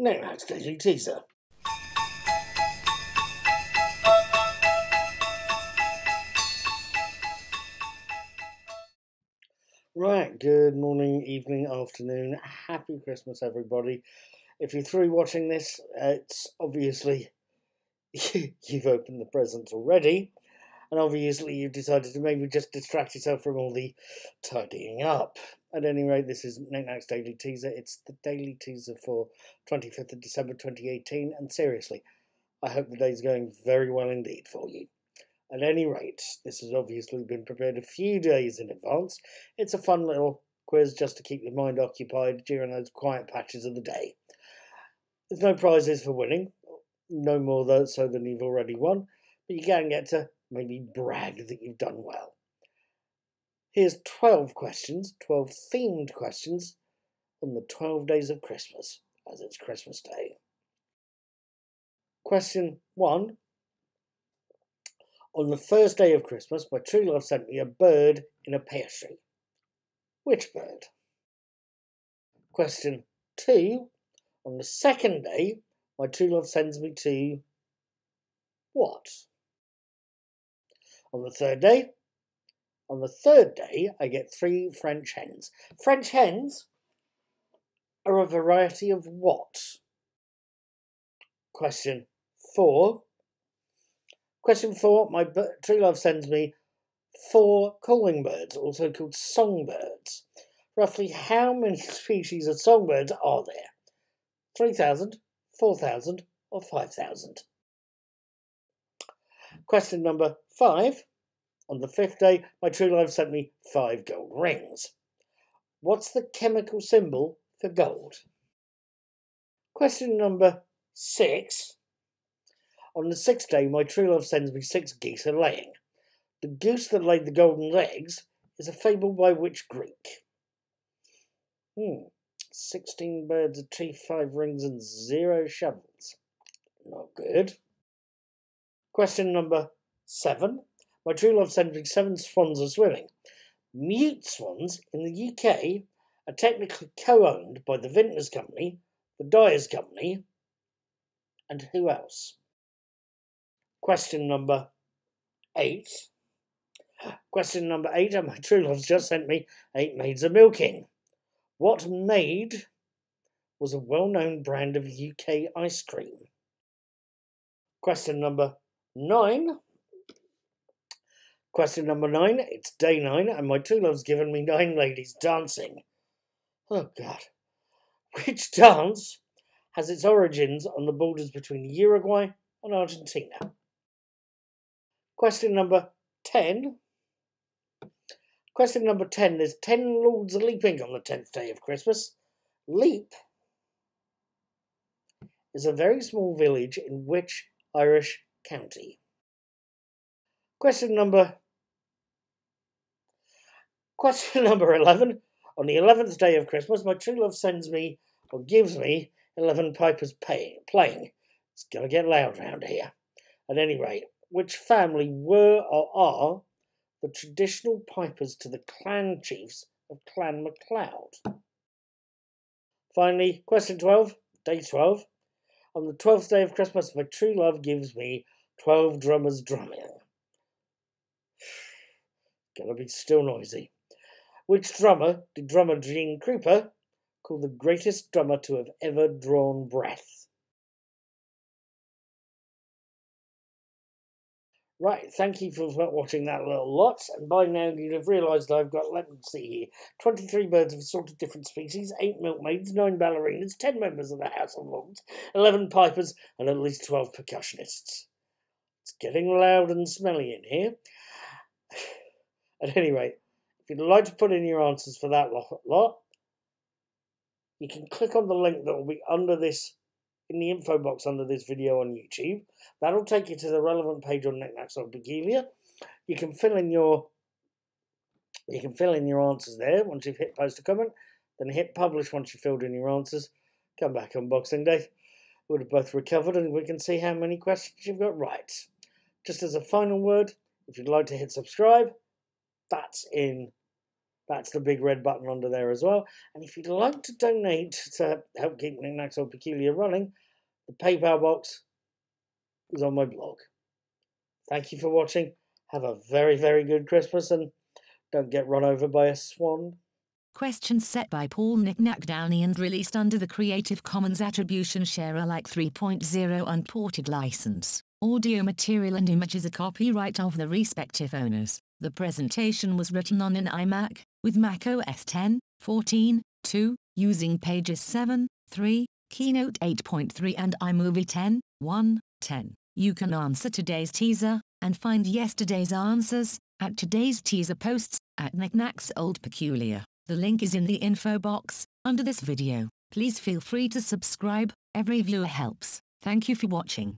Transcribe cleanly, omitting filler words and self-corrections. Nik Nak's Digital Teaser. Right, good morning, evening, afternoon. Happy Christmas, everybody. If you're through watching this, it's obviously you've opened the presents already. And obviously you've decided to maybe just distract yourself from all the tidying up. At any rate, this is Nik Nak's Daily Teaser. It's the Daily Teaser for 25th of December 2018. And seriously, I hope the day's going very well indeed for you. At any rate, this has obviously been prepared a few days in advance. It's a fun little quiz just to keep your mind occupied during those quiet patches of the day. There's no prizes for winning, no more though, so than you've already won, but you can get to maybe brag that you've done well. Here's 12 questions, 12 themed questions, on the 12 days of Christmas, as it's Christmas Day. Question 1. On the first day of Christmas, my true love sent me a bird in a pear tree. Which bird? Question 2. On the second day, my true love sends me to what? On the third day, I get 3 French hens. French hens are a variety of what? Question 4. My true love sends me 4 calling birds, also called songbirds. Roughly how many species of songbirds are there? 3,000, 4,000 or 5,000? Question number 5. On the 5th day, my true love sent me 5 gold rings. What's the chemical symbol for gold? Question number 6. On the 6th day, my true love sends me 6 geese a-laying. The goose that laid the golden eggs is a fable by which Greek? 16 birds, a tree, 5 rings and 0 shovels. Not good. Question number 7. My true love sends me 7 swans a-swimming. Mute swans in the UK are technically co-owned by the Vintners' Company, the Dyers' Company and who else? Question number 8. And my true love's just sent me 8 maids a-milking. What maid was a well-known brand of UK ice cream? Question number 9. It's day 9 and my true love's given me 9 ladies dancing. Oh God. Which dance has its origins on the borders between Uruguay and Argentina? Question number 10. There's 10 lords leaping on the 10th day of Christmas. Leap is a very small village in which Irish county? Question number 11. On the 11th day of Christmas, my true love sends me, or gives me, 11 pipers playing. It's going to get loud round here. At any rate, which family were or are the traditional pipers to the clan chiefs of Clan MacLeod? Finally, question 12, day 12. On the 12th day of Christmas, my true love gives me 12 drummers drumming. Gonna be still noisy. Which drummer did drummer Gene Krupa call the greatest drummer to have ever drawn breath? Right, thank you for watching that little lot, and by now you'd have realised I've got, let me see here, 23 birds of assorted different species, 8 milkmaids, 9 ballerinas, 10 members of the House of Lords, 11 pipers, and at least 12 percussionists. It's getting loud and smelly in here. At any rate, if you'd like to put in your answers for that lot, you can click on the link that will be under this in the info box under this video on YouTube. That'll take you to the relevant page on Nik Nak's Old Peculiar. You can fill in your answers there once you've hit post a comment, then hit publish once you've filled in your answers. Come back on Boxing Day. We'll have both recovered and we can see how many questions you've got right. Just as a final word, if you'd like to hit subscribe, that's in That's the big red button under there as well. And if you'd like to donate to help keep Nik Nak's Old Peculiar running, the PayPal box is on my blog. Thank you for watching. Have a very, very good Christmas and don't get run over by a swan. Questions set by Paul Nik Nak Downey and released under the Creative Commons Attribution Share Alike 3.0 unported license. Audio material and images are copyright of the respective owners. The presentation was written on an iMac with Mac OS 10, 14, 2, using Pages 7, 3, Keynote 8.3 and iMovie 10, 1, 10. You can answer today's teaser and find yesterday's answers at today's teaser posts at Nik Nak's Old Peculiar. The link is in the info box under this video. Please feel free to subscribe, every viewer helps. Thank you for watching.